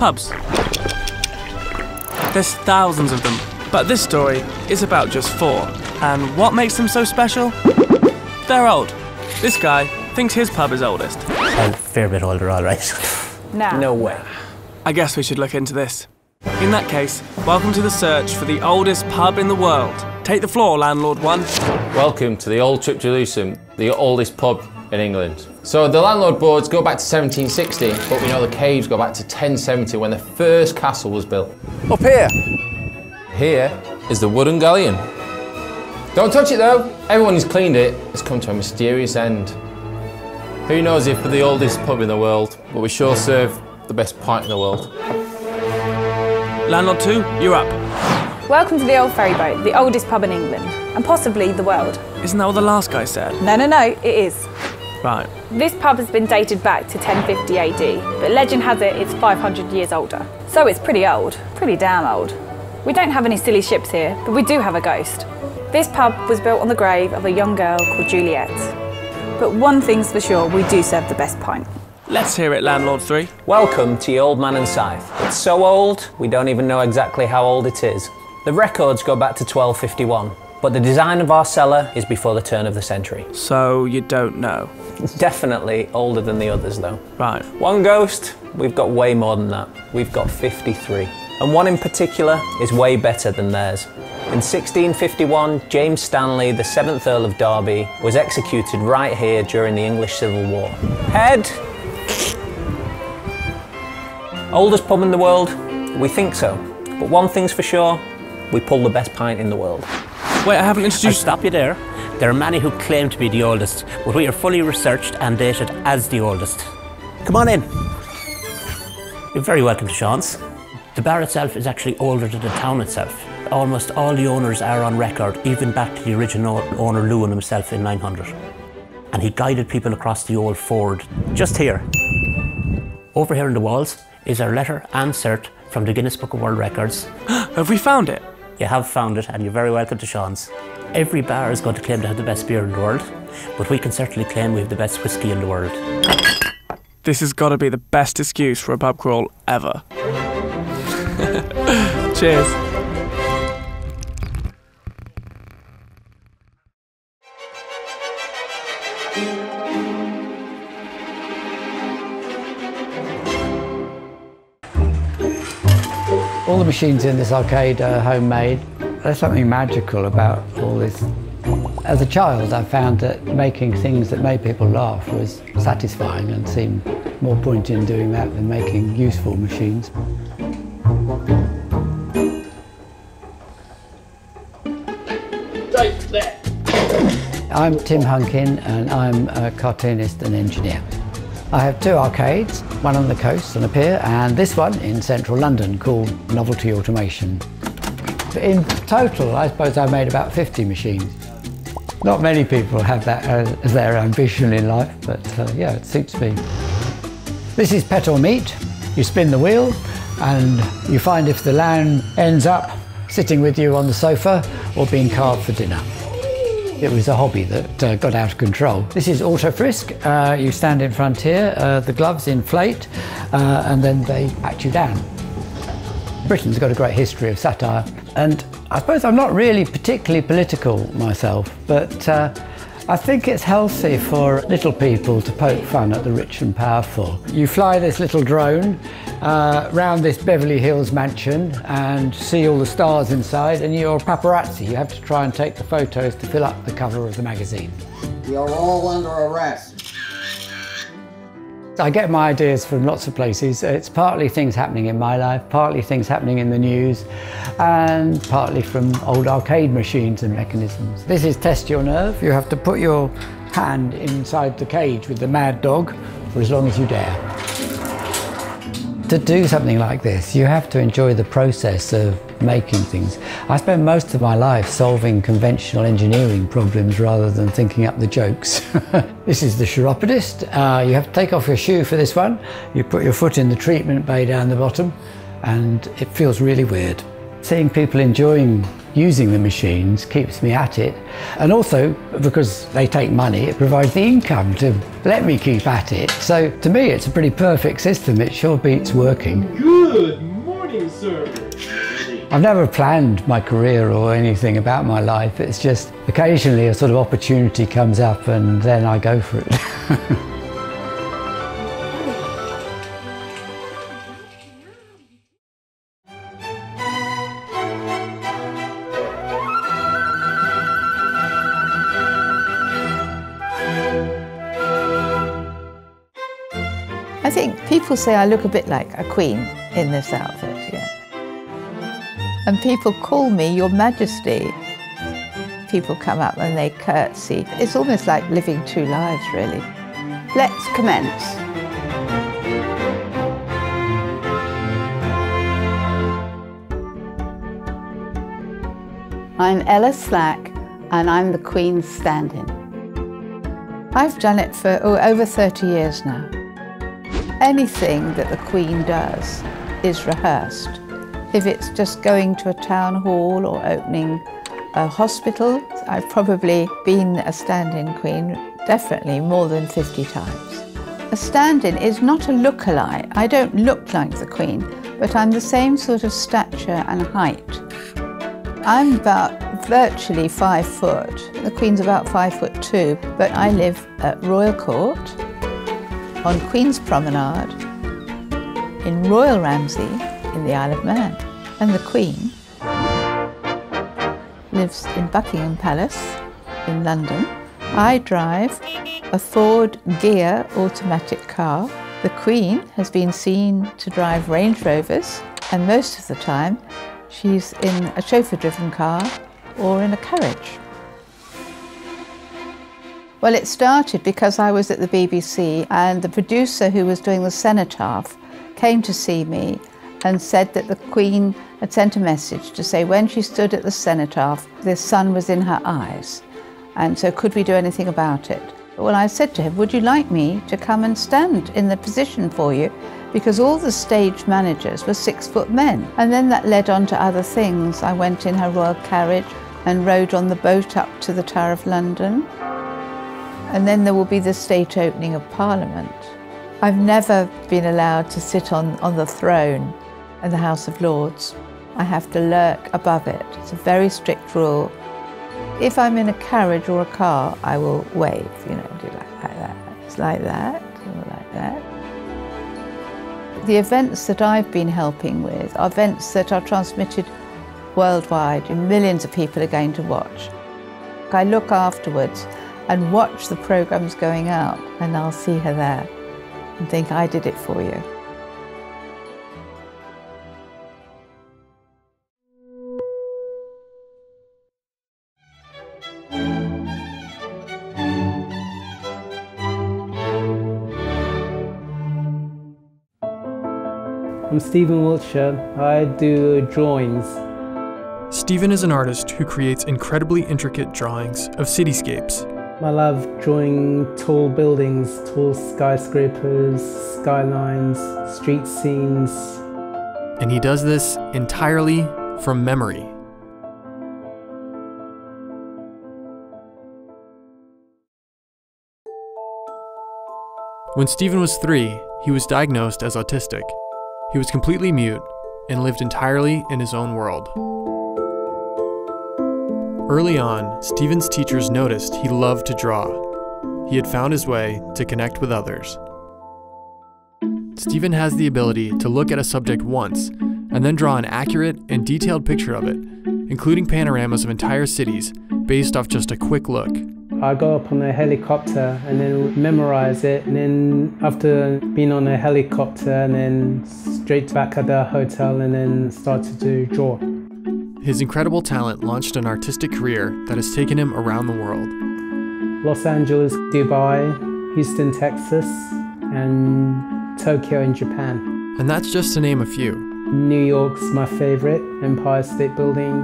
pubs. There's thousands of them, but this story is about just four. And what makes them so special? They're old. This guy thinks his pub is oldest. A fair bit older, all right. Nah. No way. I guess we should look into this. In that case, welcome to the search for the oldest pub in the world. Take the floor, Landlord One. Welcome to the Old Trip Jerusalem, the oldest pub in England. So the landlord boards go back to 1760, but we know the caves go back to 1070 when the first castle was built. Up here. Here is the wooden galleon. Don't touch it though. Everyone who's cleaned it has come to a mysterious end. Who knows if we're the oldest pub in the world, but we sure serve the best pint in the world. Landlord 2, you're up. Welcome to the Old Ferry Boat, the oldest pub in England, and possibly the world. Isn't that what the last guy said? No, it is. Right. This pub has been dated back to 1050 AD, but legend has it it's 500 years older. So it's pretty old, pretty damn old. We don't have any silly ships here, but we do have a ghost. This pub was built on the grave of a young girl called Juliet. But one thing's for sure, we do serve the best pint. Let's hear it, Landlord 3. Welcome to your Old Man and Scythe. It's so old, we don't even know exactly how old it is. The records go back to 1251, but the design of our cellar is before the turn of the century. So you don't know? It's definitely older than the others, though. Right. One ghost, we've got way more than that. We've got 53. And one in particular is way better than theirs. In 1651, James Stanley, the 7th Earl of Derby, was executed right here during the English Civil War. Head! Oldest pub in the world? We think so. But one thing's for sure, we pull the best pint in the world. Wait, I haven't introduced... I'll stop you there. There are many who claim to be the oldest, but we are fully researched and dated as the oldest. Come on in. You're very welcome to Sean's. The bar itself is actually older than the town itself. Almost all the owners are on record, even back to the original owner Lewin himself in 900. And he guided people across the old ford. Just here. Over here in the walls is our letter and cert from the Guinness Book of World Records. Have we found it? You have found it, and you're very welcome to Sean's. Every bar is going to claim to have the best beer in the world, but we can certainly claim we have the best whiskey in the world. This has got to be the best excuse for a pub crawl ever. Cheers. All the machines in this arcade are homemade. There's something magical about all this. As a child, I found that making things that made people laugh was satisfying and seemed more point in doing that than making useful machines. Take that! I'm Tim Hunkin, and I'm a cartoonist and engineer. I have two arcades, one on the coast and a pier, and this one in central London called Novelty Automation. In total, I suppose I made about 50 machines. Not many people have that as their ambition in life, but yeah, it suits me. This is Pet or Meat. You spin the wheel and you find if the lamb ends up sitting with you on the sofa or being carved for dinner. It was a hobby that got out of control. This is Autofrisk. You stand in front here, the gloves inflate, and then they pat you down. Britain's got a great history of satire, and I suppose I'm not really particularly political myself, but I think it's healthy for little people to poke fun at the rich and powerful. You fly this little drone round this Beverly Hills mansion and see all the stars inside, and you're a paparazzi. You have to try and take the photos to fill up the cover of the magazine. You're all under arrest. I get my ideas from lots of places. It's partly things happening in my life, partly things happening in the news, and partly from old arcade machines and mechanisms. This is Test Your Nerve. You have to put your hand inside the cage with the mad dog for as long as you dare. To do something like this, you have to enjoy the process of making things. I spend most of my life solving conventional engineering problems rather than thinking up the jokes. This is the chiropodist. You have to take off your shoe for this one. You put your foot in the treatment bay down the bottom, and it feels really weird. Seeing people enjoying using the machines keeps me at it, and also because they take money, it provides the income to let me keep at it. So to me it's a pretty perfect system. It sure beats working. Good morning, sir. I've never planned my career or anything about my life. It's just occasionally a sort of opportunity comes up and then I go for it. I think people say I look a bit like a queen in this outfit, yeah. And people call me Your Majesty. People come up and they curtsy. It's almost like living two lives, really. Let's commence. I'm Ella Slack and I'm the Queen's stand-in. I've done it for over 30 years now. Anything that the Queen does is rehearsed. If it's just going to a town hall or opening a hospital, I've probably been a stand-in Queen definitely more than 50 times. A stand-in is not a look-alike. I don't look like the Queen, but I'm the same sort of stature and height. I'm about virtually 5 foot. The Queen's about 5 foot 2, but I live at Royal Court, on Queen's Promenade, in Royal Ramsey, in the Isle of Man. And the Queen lives in Buckingham Palace in London. I drive a Ford Gear automatic car. The Queen has been seen to drive Range Rovers, and most of the time she's in a chauffeur-driven car or in a carriage. Well, it started because I was at the BBC and the producer who was doing the Cenotaph came to see me and said that the Queen had sent a message to say when she stood at the Cenotaph, the sun was in her eyes, and so could we do anything about it? Well, I said to him, would you like me to come and stand in the position for you? Because all the stage managers were 6-foot men. And then that led on to other things. I went in her royal carriage and rode on the boat up to the Tower of London. And then there will be the state opening of Parliament. I've never been allowed to sit on the throne in the House of Lords. I have to lurk above it. It's a very strict rule. If I'm in a carriage or a car, I will wave, you know, do like that. It's like that, or like that. The events that I've been helping with are events that are transmitted worldwide and millions of people are going to watch. I look afterwards and watch the programmes going out, and I'll see her there and think, I did it for you. I'm Stephen Wiltshire. I do drawings. Stephen is an artist who creates incredibly intricate drawings of cityscapes. I love drawing tall buildings, tall skyscrapers, skylines, street scenes. And he does this entirely from memory. When Stephen was 3, he was diagnosed as autistic. He was completely mute and lived entirely in his own world. Early on, Stephen's teachers noticed he loved to draw. He had found his way to connect with others. Stephen has the ability to look at a subject once and then draw an accurate and detailed picture of it, including panoramas of entire cities based off just a quick look. I go up on a helicopter and then memorize it, and then after being on a helicopter and then straight back at the hotel and then started to draw. His incredible talent launched an artistic career that has taken him around the world. Los Angeles, Dubai, Houston, Texas, and Tokyo in Japan. And that's just to name a few. New York's my favorite, Empire State Building,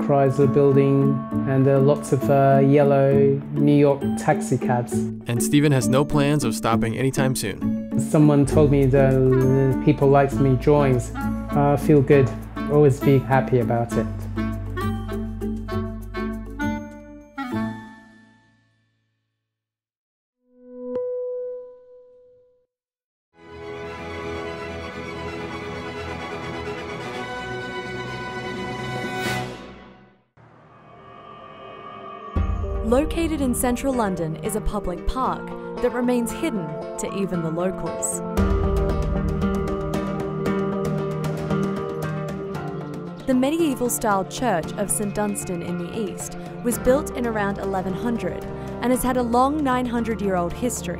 Chrysler Building, and there are lots of yellow New York taxi cabs. And Stephen has no plans of stopping anytime soon. Someone told me that people liked me drawings. I feel good. Always be happy about it. Located in central London is a public park that remains hidden to even the locals. The medieval-style church of St Dunstan in the East was built in around 1100 and has had a long 900-year-old history.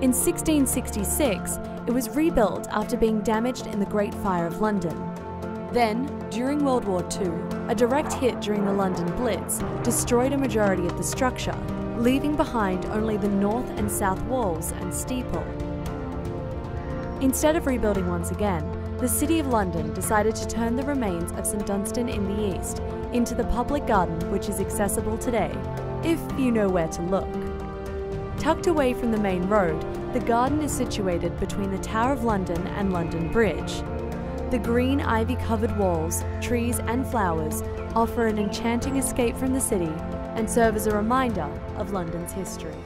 In 1666, it was rebuilt after being damaged in the Great Fire of London. Then, during World War II, a direct hit during the London Blitz destroyed a majority of the structure, leaving behind only the north and south walls and steeple. Instead of rebuilding once again, the City of London decided to turn the remains of St Dunstan in the East into the public garden, which is accessible today, if you know where to look. Tucked away from the main road, the garden is situated between the Tower of London and London Bridge. The green ivy-covered walls, trees and flowers offer an enchanting escape from the city and serve as a reminder of London's history.